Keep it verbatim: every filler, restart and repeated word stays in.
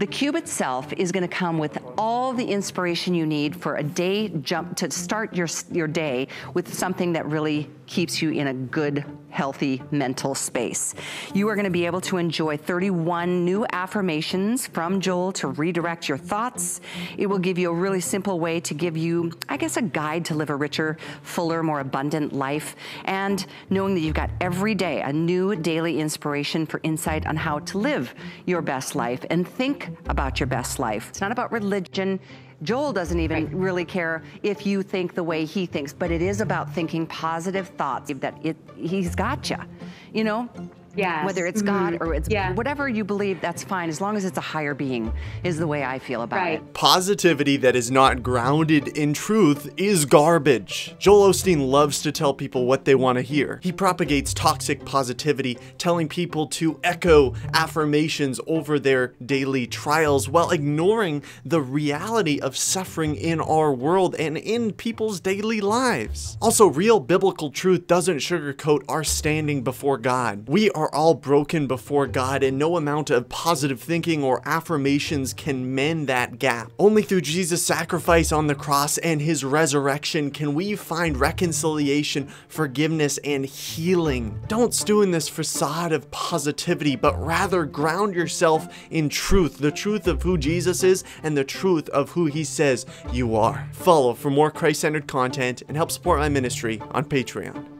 The cube itself is gonna come with all the inspiration you need for a day jump to start your, your day with something that really keeps you in a good, healthy mental space. You are gonna be able to enjoy thirty-one new affirmations from Joel to redirect your thoughts. It will give you a really simple way to give you, I guess, a guide to live a richer, fuller, more abundant life. And knowing that you've got every day a new daily inspiration for insight on how to live your best life and think about your best life. It's not about religion. Joel doesn't even right. really care if you think the way he thinks, but it is about thinking positive thoughts that it, he's got you, you know? Yes. Whether it's God mm-hmm. or it's yeah. whatever you believe, that's fine. As long as it's a higher being is the way I feel about right. it. Positivity that is not grounded in truth is garbage. Joel Osteen loves to tell people what they want to hear. He propagates toxic positivity, telling people to echo affirmations over their daily trials while ignoring the reality of suffering in our world and in people's daily lives. Also, real biblical truth doesn't sugarcoat our standing before God. We are are all broken before God, and no amount of positive thinking or affirmations can mend that gap. Only through Jesus' sacrifice on the cross and his resurrection can we find reconciliation, forgiveness, and healing. Don't stew in this facade of positivity, but rather ground yourself in truth, the truth of who Jesus is and the truth of who he says you are. Follow for more Christ-centered content and help support my ministry on Patreon.